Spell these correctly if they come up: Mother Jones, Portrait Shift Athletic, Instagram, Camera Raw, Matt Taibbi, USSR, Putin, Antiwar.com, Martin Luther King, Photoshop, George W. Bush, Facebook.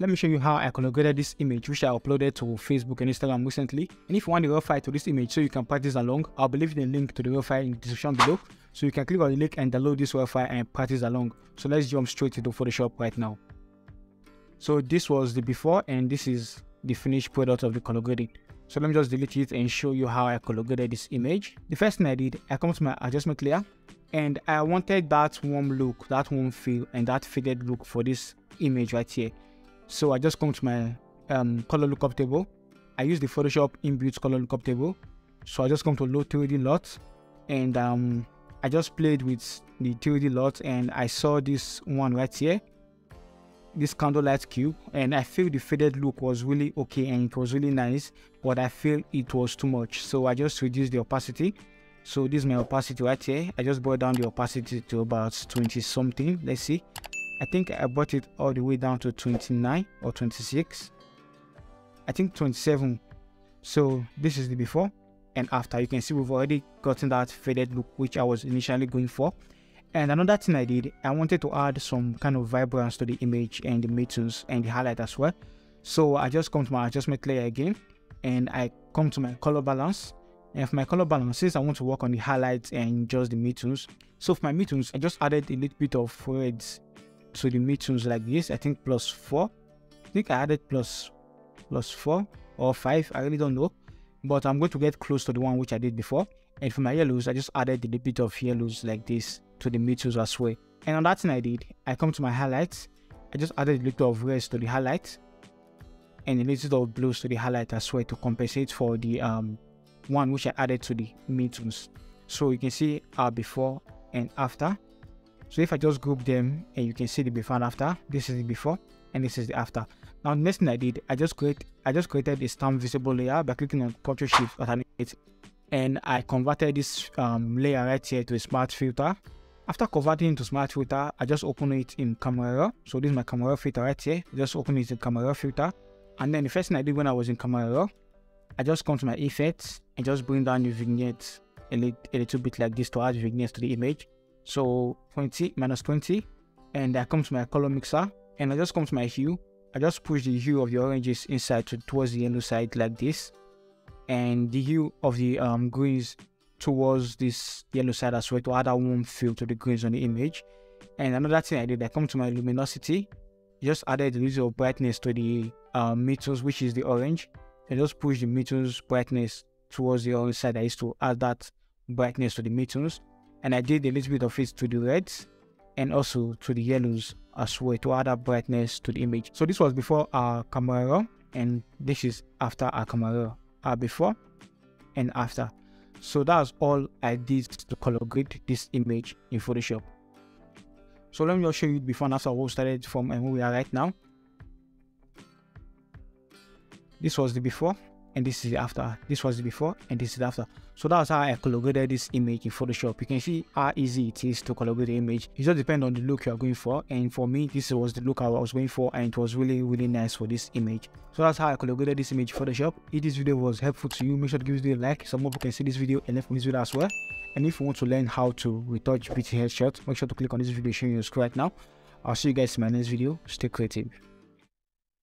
Let me show you how I color-graded this image, which I uploaded to Facebook and Instagram recently. And if you want the raw file to this image so you can practice along, I'll be leaving a link to the raw file in the description below. So you can click on the link and download this raw file and practice along. So let's jump straight into Photoshop right now. So this was the before and this is the finished product of the color grading. So let me just delete it and show you how I color-graded this image. The first thing I did, I come to my adjustment layer and I wanted that warm look, that warm feel and that faded look for this image right here. So I just come to my color lookup table. I use the Photoshop inbuilt color lookup table. So I just come to load 3D lot and I just played with the 3D lot and I saw this one right here, this candlelight cube, and I feel the faded look was really okay and it was really nice, but I feel it was too much. So I just reduced the opacity. So this is my opacity right here. I just brought down the opacity to about 20 something. Let's see. I think I brought it all the way down to 29 or 26. I think 27. So this is the before and after. You can see we've already gotten that faded look which I was initially going for. And another thing I did, I wanted to add some kind of vibrance to the image and the midtones and the highlight as well. So I just come to my adjustment layer again and I come to my color balance. And for my color balances, I want to work on the highlights and just the midtones. So for my midtones, I just added a little bit of reds. So the midtones like this, I think +4. I think I added plus four or five. I really don't know, but I'm going to get close to the one which I did before. And for my yellows, I just added a little bit of yellows like this to the midtones as well. And on that thing I did, I come to my highlights. I just added a little of reds to the highlights and a little of blues to the highlight as well to compensate for the one which I added to the midtones. So you can see our before and after. So if I just group them and you can see the before and after, this is the before and this is the after. Now the next thing I did, I just created a stamp visible layer by clicking on Portrait Shift Athletic, and I converted this layer right here to a smart filter. After converting into smart filter, I just open it in Camera Raw. So this is my Camera Raw filter right here. I just open it in Camera Raw filter, and then the first thing I did when I was in Camera Raw, I just come to my effects and just bring down the vignettes a little bit like this to add vignettes to the image. So -20, and I come to my color mixer and I just come to my hue. I just push the hue of the oranges inside towards the yellow side like this, and the hue of the greens towards this yellow side as well to add a warm feel to the greens on the image. And another thing I did, I come to my luminosity, just added a little brightness to the midtones, which is the orange, and just push the midtones brightness towards the orange side. I used to add that brightness to the midtones. And I did a little bit of it to the reds and also to the yellows as well to add a brightness to the image. So this was before our Camera Raw and this is after our Camera Raw, our before and after. So that's all I did to color grade this image in Photoshop. So let me just show you before and after what we started from and where we are right now. This was the before and this is the after. This was the before and this is the after. So that's how I color graded this image in Photoshop. You can see how easy it is to color grade the image. It just depends on the look you are going for, and for me this was the look I was going for and it was really nice for this image. So that's how I color graded this image in Photoshop. If this video was helpful to you, make sure to give this video a like. Some more people can see this video and learn from this video as well. And if you want to learn how to retouch beauty headshots, make sure to click on this video showing your screen right now. I'll see you guys in my next video. Stay creative.